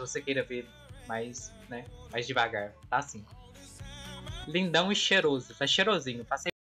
você queira ver mais, né, mais devagar. Tá assim. Lindão e cheiroso. Tá cheirosinho. Passei